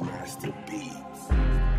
Wyshmaster Beats.